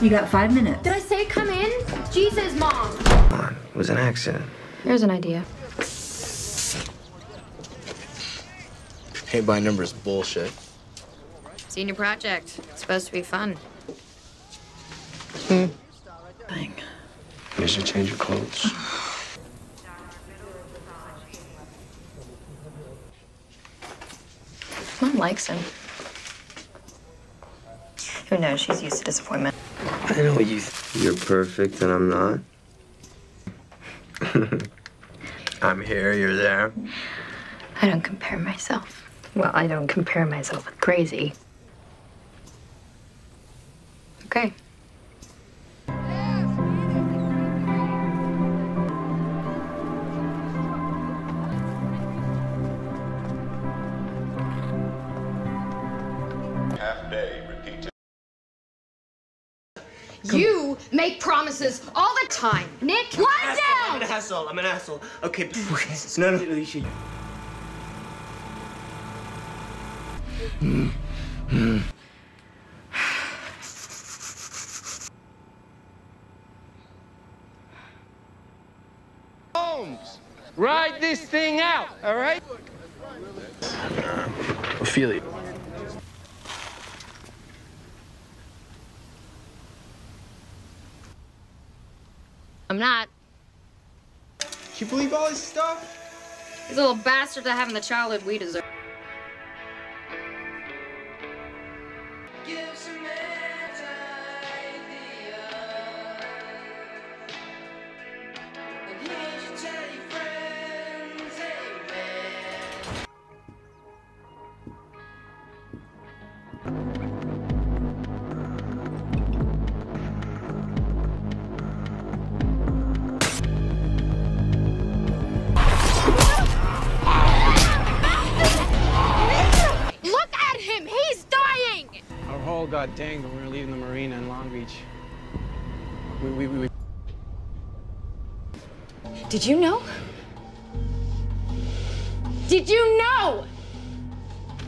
You got 5 minutes. Did I say come in? Jesus, Mom. Come on, it was an accident. Here's an idea. Paint by numbers bullshit. Senior project. It's supposed to be fun. Dang. You should change your clothes. Mom likes him. Who knows? She's used to disappointment. I know you. You're perfect, and I'm not. I'm here. You're there. I don't compare myself. Well, I don't compare myself with crazy. Okay. You make promises all the time, Nick. Lie down! I'm an asshole. I'm an asshole. Okay, please. No, no, Alicia. Holmes, ride this thing out, all right? Ophelia. I'm not. Do you believe all this stuff? These little bastards are having the childhood we deserve. Got dangled. We were leaving the marina in Long Beach. We Did you know? Did you know?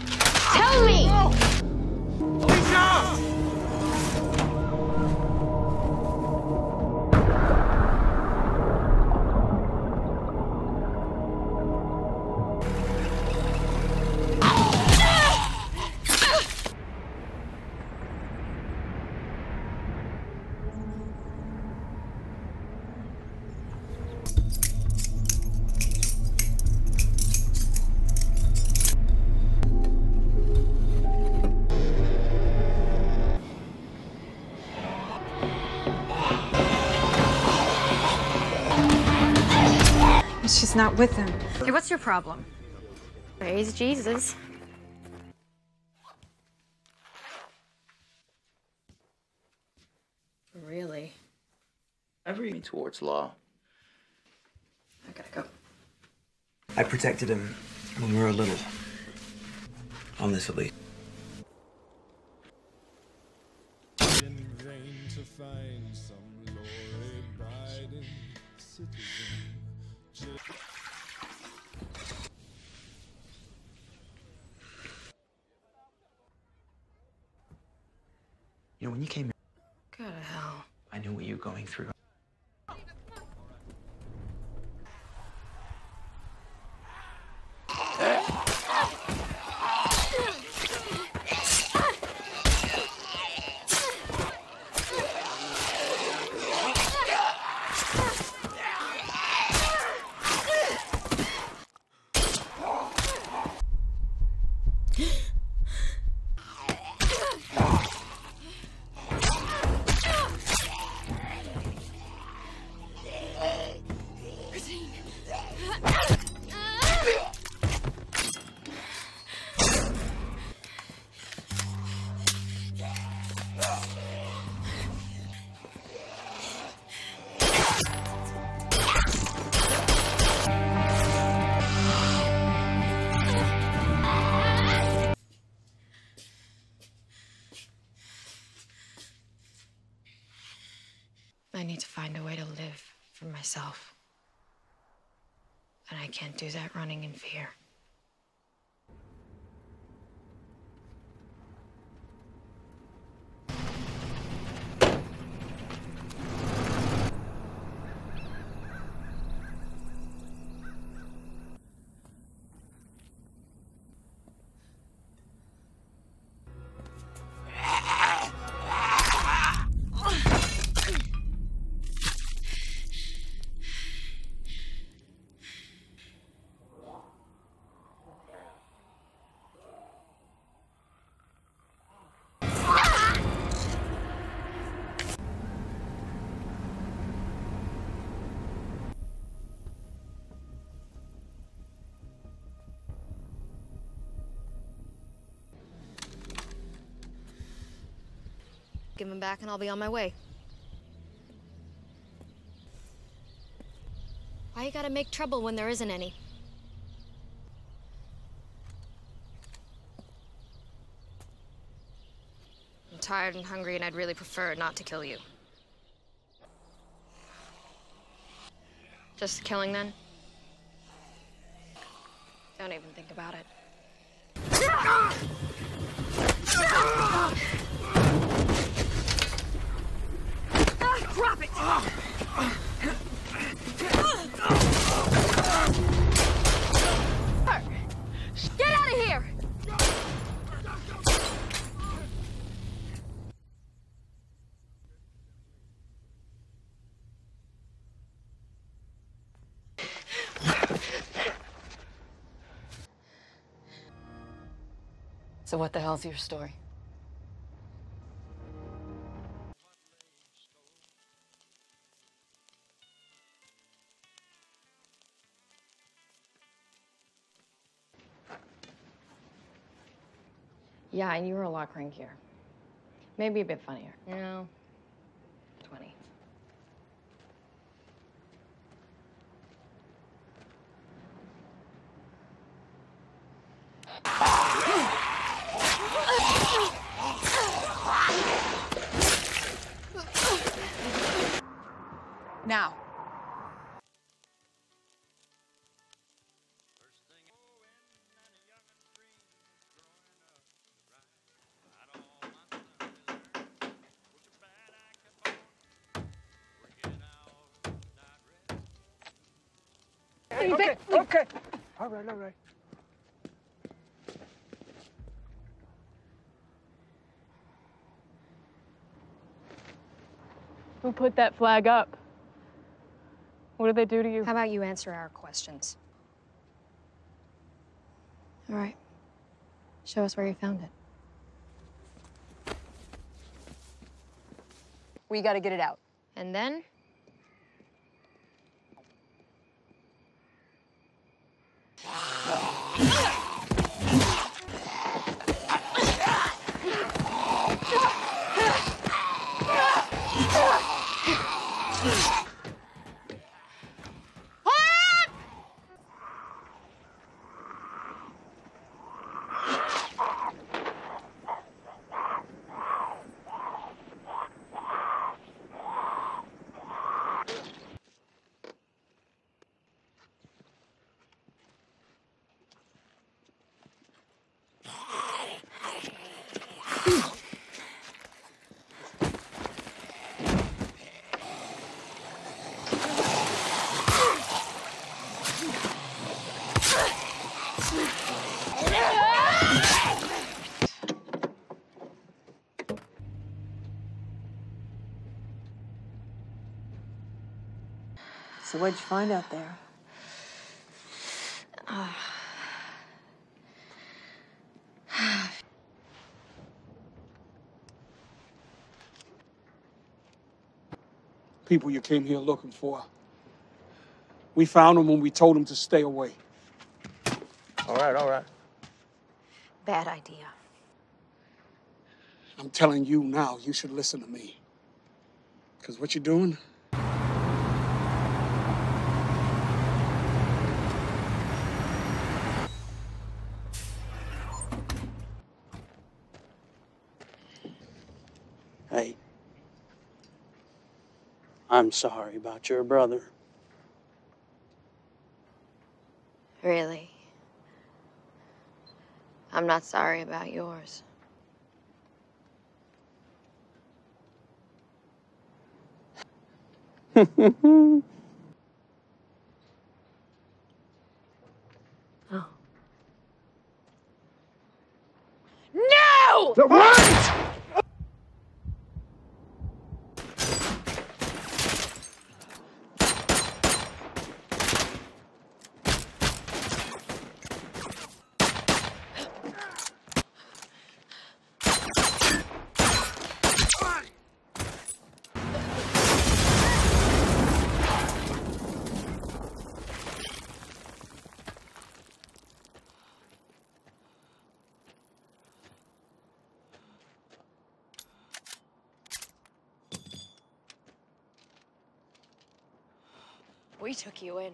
Tell me! Alicia! She's not with him. Hey, what's your problem? Praise Jesus. Really? Every towards law. I gotta go. I protected him when we were little. On this, at least. In vain to find some glory abiding citizen. You know, when you came in, go to hell. I knew what you were going through. I need to find a way to live for myself. And I can't do that running in fear. give them back and I'll be on my way. Why you gotta make trouble when there isn't any? I'm tired and hungry and I'd really prefer not to kill you. Just the killing then? Don't even think about it. Drop it! Her. Get out of here! So what the hell's your story? Yeah, and you were a lot crankier. Maybe a bit funnier. No. 20. Now. Okay, okay. All right, all right. Who put that flag up? What did they do to you? How about you answer our questions? All right. Show us where you found it. We gotta get it out. And then? So what'd you find out there? People you came here looking for. We found them when we told them to stay away. All right, all right. Bad idea. I'm telling you now, you should listen to me. Because what you're doing... Hey, I'm sorry about your brother. Really? I'm not sorry about yours. Oh. No! The right! We took you in.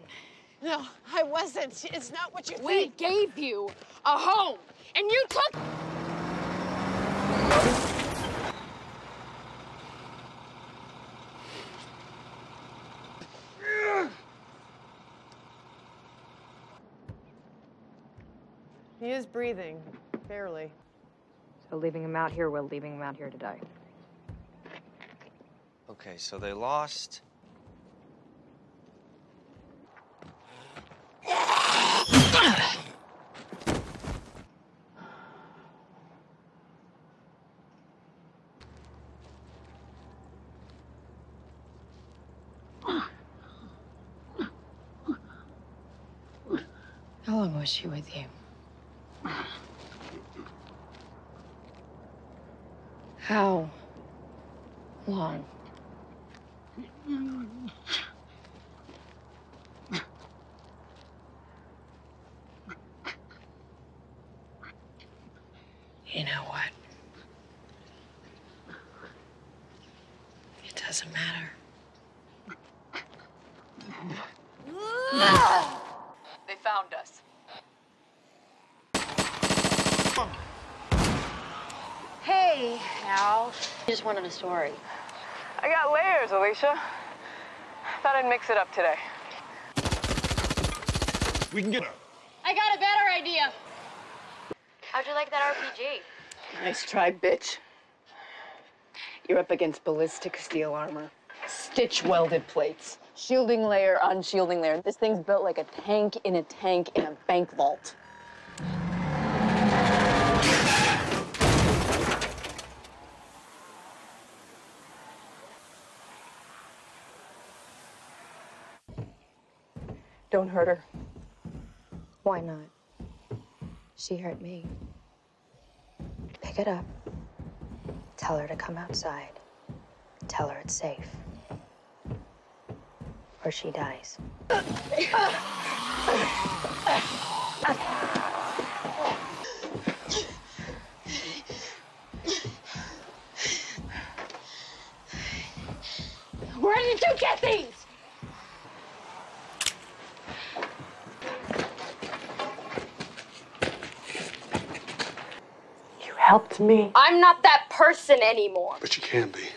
No, I wasn't. It's not what you think. We gave you a home, and you took... He is breathing, barely. So leaving him out here, we're leaving him out here to die. Okay, so they lost. How long was she with you? How long? You know what? It doesn't matter. They found us. Hey, Al. I just wanted a story. I got layers, Alicia. Thought I'd mix it up today. We can get her. I got a better idea. How'd you like that RPG? Nice try, bitch. You're up against ballistic steel armor, stitch-welded plates, shielding layer, unshielding layer. This thing's built like a tank in a bank vault. Don't hurt her. Why not? She hurt me. Pick it up. Tell her to come outside. Tell her it's safe. Or she dies. Where did you get these? Helped me. I'm not that person anymore. But you can be.